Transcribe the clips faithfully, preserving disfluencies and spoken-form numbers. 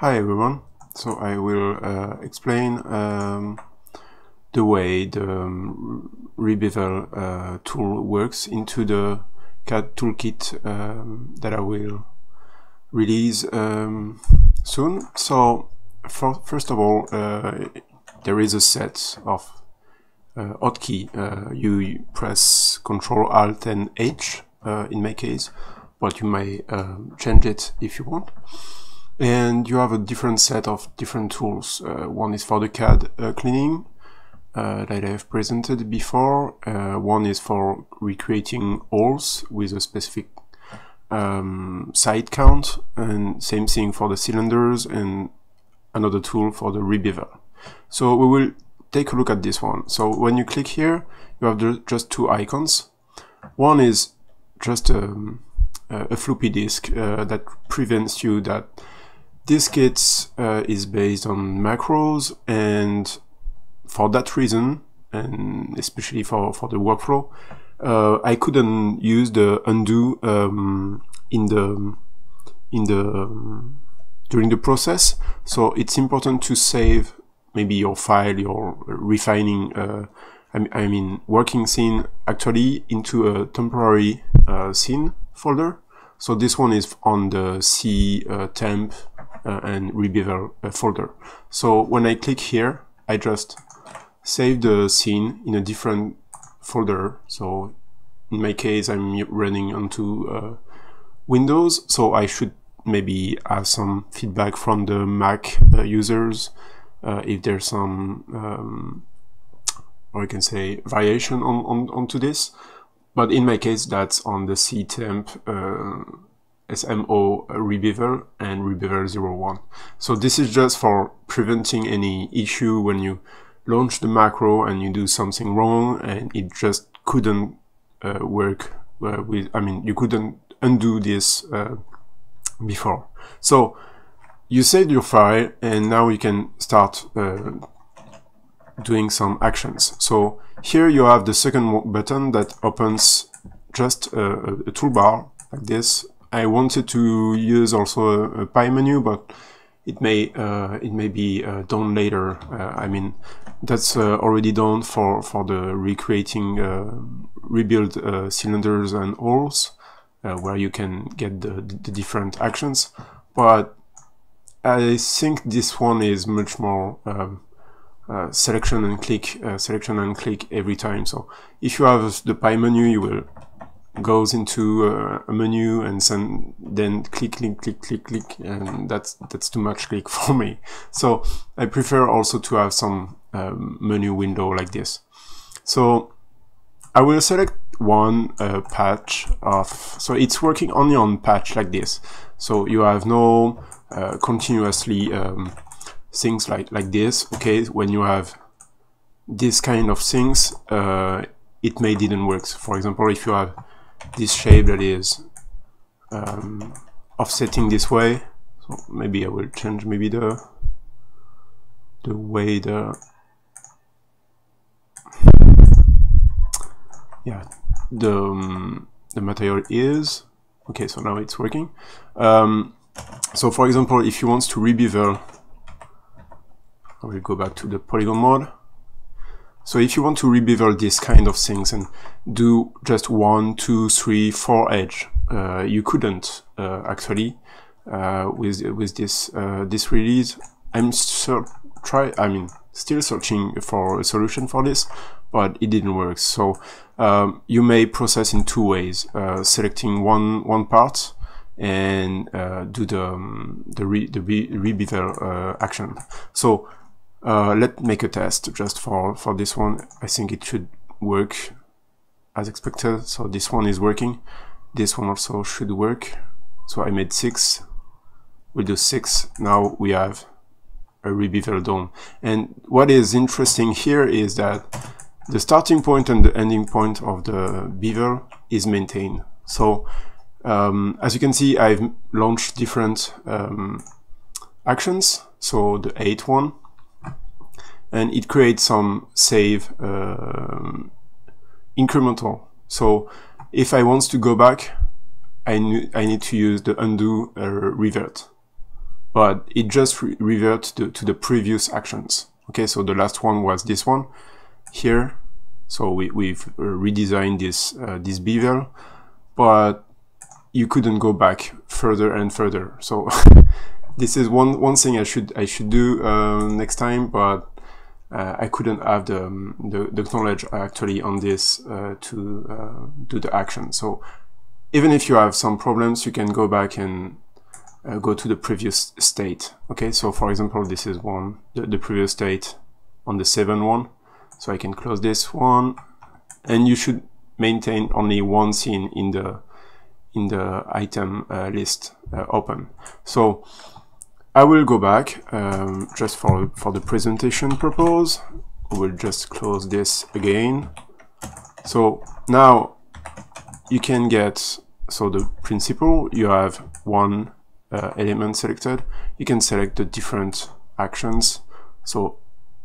Hi everyone, so I will uh, explain um, the way the um, Rebevel uh, tool works into the C A D toolkit um, that I will release um, soon. So for, first of all, uh, there is a set of uh, hotkey. Uh, you press Ctrl Alt and H uh, in my case, but you may um, change it if you want. And you have a different set of different tools. Uh, one is for the C A D uh, cleaning uh, that I have presented before. Uh, one is for recreating holes with a specific um, side count, and same thing for the cylinders, and another tool for the rebevel. So we will take a look at this one. So when you click here, you have the, just two icons. One is just um, a floppy disk uh, that prevents you that this kit uh, is based on macros, and for that reason, and especially for, for the workflow, uh, I couldn't use the undo um, in the in the um, during the process. So it's important to save maybe your file, your refining, uh, I, I mean working scene, actually into a temporary uh, scene folder. So this one is on the C uh, temp Uh, and rebevel uh, folder. So when I click here, I just save the scene in a different folder. So in my case, I'm running onto uh, Windows, so I should maybe have some feedback from the Mac uh, users uh, if there's some, um, or I can say, variation on, on onto this. But in my case, that's on the C temp. Uh, S M O Rebevel and Rebevel zero one. So this is just for preventing any issue when you launch the macro and you do something wrong and it just couldn't uh, work uh, with, I mean, you couldn't undo this uh, before. So you saved your file and now you can start uh, doing some actions. So here you have the second button that opens just a, a toolbar like this. I wanted to use also a, a pie menu, but it may uh, it may be uh, done later. Uh, I mean, that's uh, already done for for the recreating uh, rebuild uh, cylinders and holes, uh, where you can get the, the different actions. But I think this one is much more um, uh, selection and click, uh, selection and click every time. So if you have the pie menu, you will. Goes into uh, a menu and send, then click, click, click, click, click, and that's that's too much click for me. So I prefer also to have some um, menu window like this. So I will select one uh, patch of. So it's working only on patch like this. So you have no uh, continuously um, things like like this. Okay, when you have this kind of things, uh, it may didn't work. So for example, if you have this shape that is um, offsetting this way, so maybe I will change maybe the the way the yeah the um, the material is. Okay, so now it's working. Um, so for example, if you want to rebevel, I will go back to the polygon mode. So if you want to rebevel this kind of things and do just one, two, three, four edge, uh, you couldn't uh, actually uh, with with this uh, this release. I'm try I mean still searching for a solution for this, but it didn't work. So um, you may process in two ways: uh, selecting one one part and uh, do the um, the re the rebevel uh, action. So. Uh, let's make a test just for, for this one. I think it should work as expected. So this one is working. This one also should work. So I made six. We do six. Now we have a rebevel done. And what is interesting here is that the starting point and the ending point of the bevel is maintained. So um, as you can see, I've launched different um, actions. So the eighth one. And it creates some save uh, incremental. So if I want to go back, I, I need to use the undo uh, revert. but it just re reverts to, to the previous actions. Okay, so the last one was this one here. So we, we've redesigned this, uh, this bevel, but you couldn't go back further and further. So this is one, one thing I should, I should do uh, next time, but uh, I couldn't have the, the, the knowledge actually on this uh, to uh, do the action. So even if you have some problems, you can go back and uh, go to the previous state. Okay, so for example, this is one, the, the previous state on the seven one. So I can close this one, and you should maintain only one scene in the in the item uh, list uh, open. So I will go back um, just for for the presentation purpose. We will just close this again. So now you can get, so the principle, you have one uh, element selected. You can select the different actions. So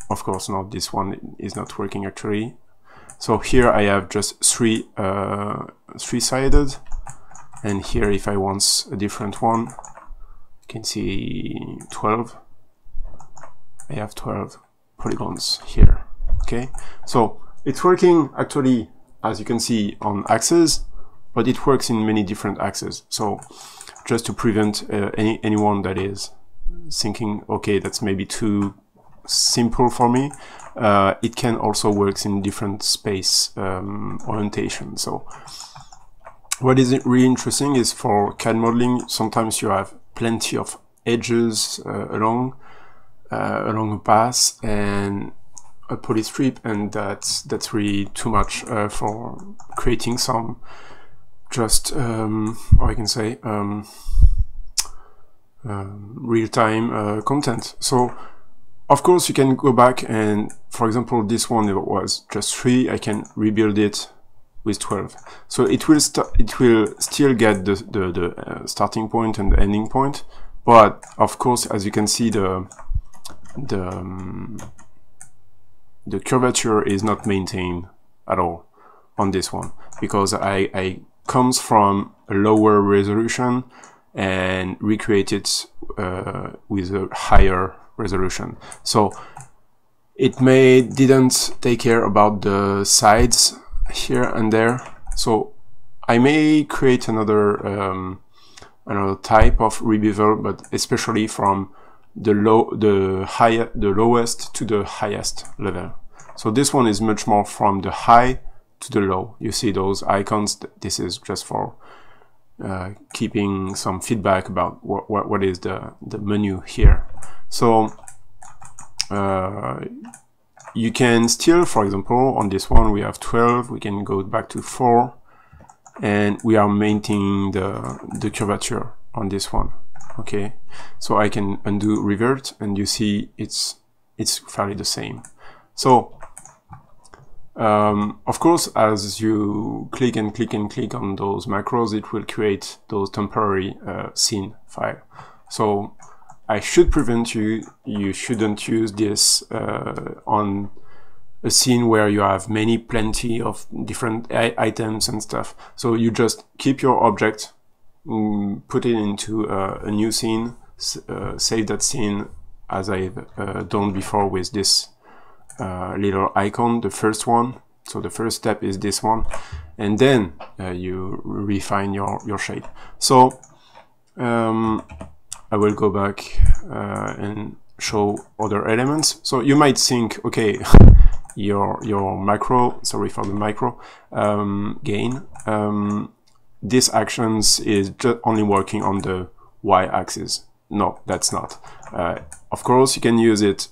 of course not, this one is not working actually. So here I have just three uh, three-sided, and here if I want a different one, you can see twelve. I have twelve polygons here. Okay, so it's working actually, as you can see, on axes, but it works in many different axes. So just to prevent uh, any anyone that is thinking, okay, that's maybe too simple for me, uh, it can also works in different space um, orientation. So what is really interesting is for C A D modeling, sometimes you have plenty of edges uh, along uh, along a path and a poly strip, and that's that's really too much uh, for creating some just um, or I can say um, uh, real-time uh, content. So of course, you can go back and, for example, this one was just three. I can rebuild it with twelve. So it will it will still get the the, the uh, starting point and the ending point. But of course, as you can see, the the um, the curvature is not maintained at all on this one, because I, I comes from a lower resolution and recreate it uh, with a higher resolution. So it may didn't take care about the sides here and there. So I may create another um, another type of rebevel, but especially from the low, the higher, the lowest to the highest level. So this one is much more from the high to the low. You see those icons. This is just for uh, keeping some feedback about what what, what is the the menu here. So uh, you can still, for example, on this one we have twelve, we can go back to four, and we are maintaining the, the curvature on this one. Okay, so I can undo revert, and you see it's it's fairly the same. So um, of course, as you click and click and click on those macros, it will create those temporary uh, scene file. So I should prevent you, you shouldn't use this uh, on a scene where you have many, plenty of different items and stuff. So you just keep your object, mm, put it into uh, a new scene, uh, save that scene as I've uh, done before with this uh, little icon, the first one. So the first step is this one, and then uh, you refine your, your shape. So um, I will go back uh, and show other elements. So you might think, okay, your your macro, sorry for the micro um, gain, um, this actions is just only working on the y-axis. No, that's not. Uh, of course, you can use it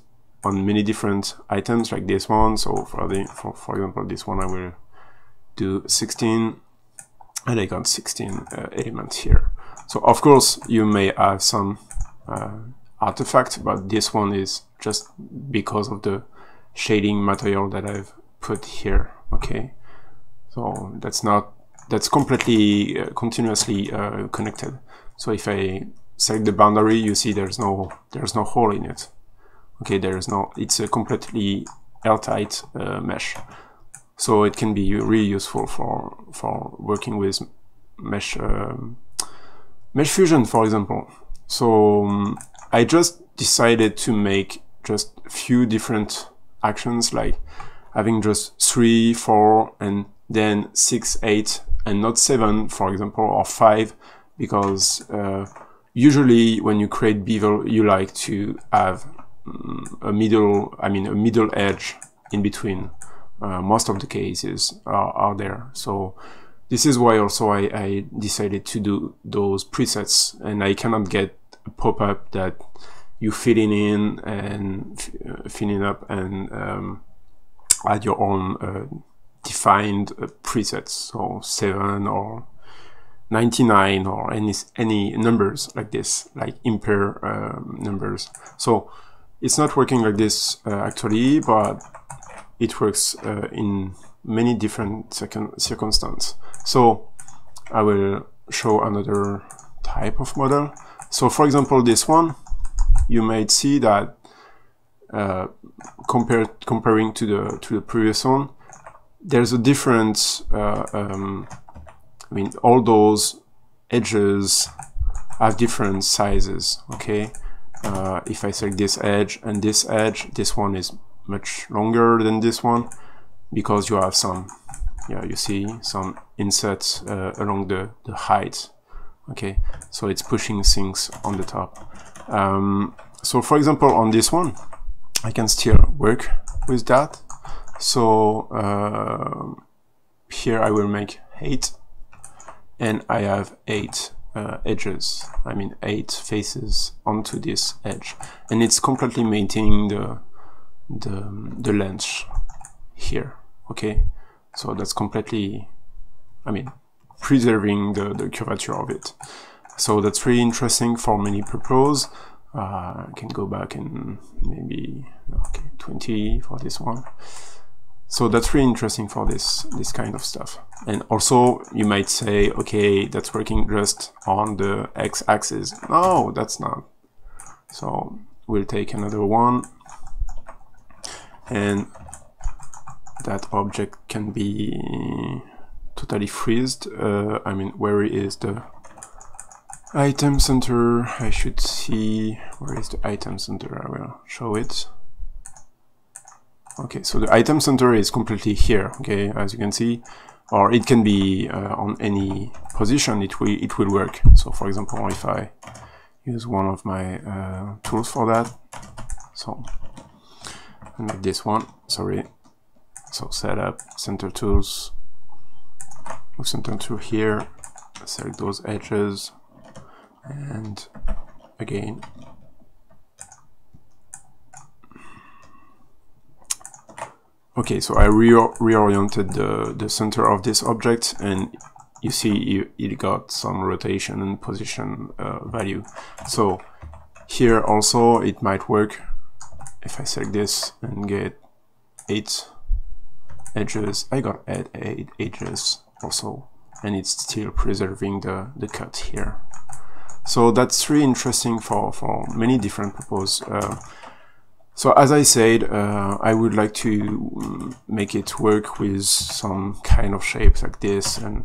on many different items like this one. So for the for, for example, this one I will do sixteen, and I got sixteen uh, elements here. So of course you may have some uh, artifact, but this one is just because of the shading material that I've put here. Okay, so that's not that's completely uh, continuously uh, connected. So if I select the boundary, you see there's no there's no hole in it. Okay, there is no it's a completely airtight uh, mesh. So it can be really useful for for working with mesh. Um, Mesh fusion, for example. So um, I just decided to make just a few different actions, like having just three, four, and then six, eight, and not seven, for example, or five, because uh, usually when you create bevel, you like to have um, a middle, I mean, a middle edge in between. Uh, most of the cases are, are there. So this is why also I, I decided to do those presets, and I cannot get a pop-up that you fill in in and uh, fill it up and um, add your own uh, defined uh, presets, so seven or ninety-nine or any any numbers like this, like impair um, numbers. So it's not working like this uh, actually, but it works uh, in many different circumstances. So I will show another type of model. So for example, this one, you might see that uh, compared comparing to the to the previous one, there's a difference. Uh, um, I mean, all those edges have different sizes. Okay, uh, if I select this edge and this edge, this one is much longer than this one, because you have some, yeah, you see some inserts uh, along the, the height. Okay, so it's pushing things on the top. Um, so for example, on this one, I can still work with that. So uh, here I will make eight, and I have eight uh, edges, I mean eight faces onto this edge, and it's completely maintaining the, the, the length here. Okay, so that's completely, I mean, preserving the, the curvature of it. So that's really interesting for many purposes. Uh, I can go back and maybe okay, twenty for this one. So that's really interesting for this this kind of stuff. And also you might say, okay, that's working just on the x-axis. No, that's not. So we'll take another one, and that object can be totally freezed. Uh, I mean, where is the item center? I should see where is the item center. I will show it. Okay, so the item center is completely here. Okay, as you can see, or it can be uh, on any position. It will it will work. So, for example, if I use one of my uh, tools for that, so I'll make this one. Sorry. So setup, center tools, center tool here. Select those edges, and again. Okay, so I re reoriented the, the center of this object, and you see it got some rotation and position uh, value. So here also it might work if I select this and get eight edges. I got eight, eight edges also, and it's still preserving the, the cut here. So that's really interesting for, for many different purposes. Uh, So as I said, uh, I would like to make it work with some kind of shapes like this, and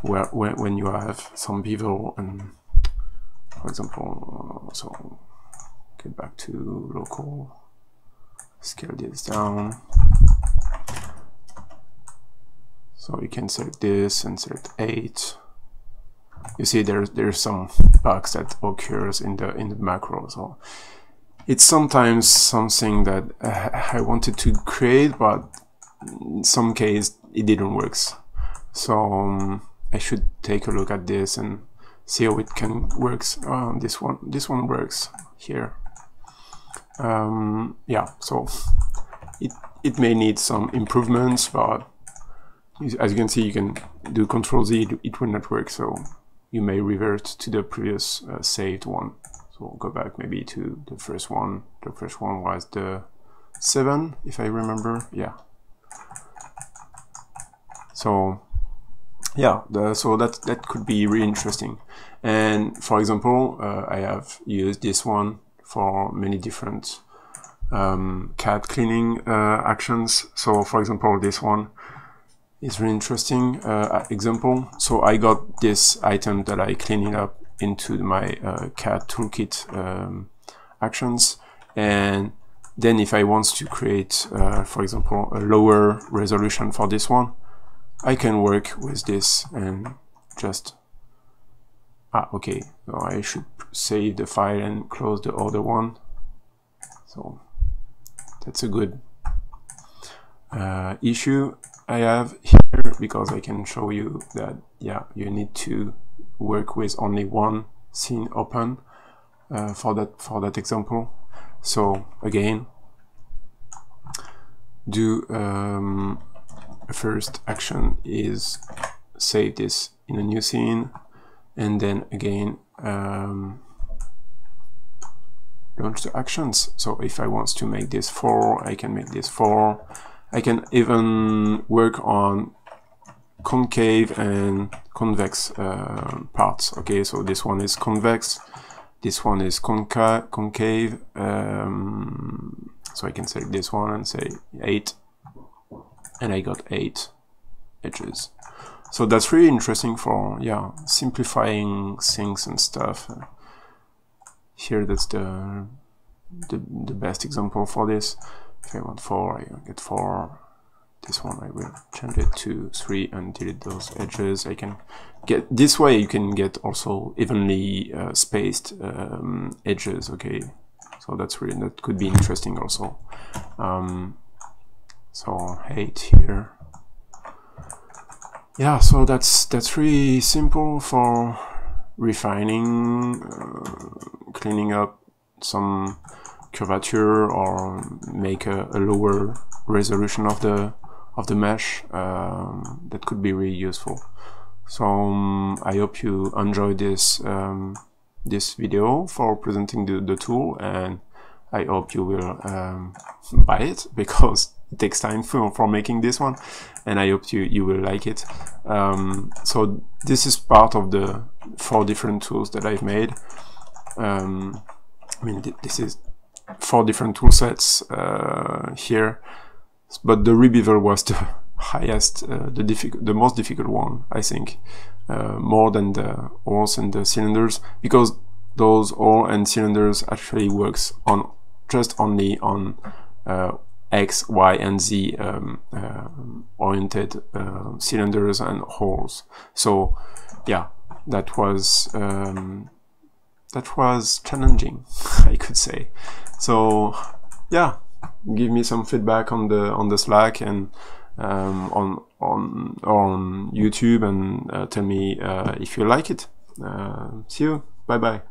where, where, when you have some bevel, and for example, uh, so get back to local, scale this down. So you can select this and select eight. You see, there's there's some bugs that occurs in the in the macro. So it's sometimes something that uh, I wanted to create, but in some case it didn't work. So um, I should take a look at this and see how it can works. Oh, this one, this one works here. Um, yeah, so it it may need some improvements, but as you can see, you can do Control Z. It, it will not work, so you may revert to the previous uh, saved one. We'll go back maybe to the first one. The first one was the seven, if I remember. Yeah. So yeah, the, so that that could be really interesting. And for example, uh, I have used this one for many different um, C A D cleaning uh, actions. So for example, this one is really interesting uh, example. So I got this item that I cleaned it up into my uh, C A D Toolkit um, actions. And then if I want to create, uh, for example, a lower resolution for this one, I can work with this and just, ah, okay, so I should save the file and close the other one. So that's a good uh, issue I have here, because I can show you that, yeah, you need to work with only one scene open uh, for that for that example. So again, do um, first action is save this in a new scene, and then again um, launch the actions. So if I want to make this four, I can make this four. I can even work on concave and convex uh, parts. Okay, so this one is convex, this one is conca concave. Um, so I can select this one and say eight, and I got eight edges. So that's really interesting for, yeah, simplifying things and stuff. Uh, here, that's the, the the best example for this. If I want four, I get four. This one I will change it to three and delete those edges. I can get this way. You can get also evenly uh, spaced um, edges. Okay, so that's really, that could be interesting also. Um, so eight here. Yeah, so that's that's really simple for refining, uh, cleaning up some curvature, or make a, a lower resolution of the of the mesh. Um, that could be really useful. So um, I hope you enjoyed this um, this video for presenting the, the tool, and I hope you will um, buy it, because it takes time for, for making this one, and I hope you, you will like it. Um, so this is part of the four different tools that I've made. Um, I mean, th this is four different tool sets uh, here, but the Rebevel was the highest, uh, the, the most difficult one, I think, uh, more than the holes and the cylinders, because those holes and cylinders actually works on just only on uh, X, Y, and Z um, uh, oriented uh, cylinders and holes. So yeah, that was um, that was challenging, I could say. So yeah, give me some feedback on the on the Slack and um, on on on YouTube, and uh, tell me uh, if you like it. Uh, see you. Bye bye.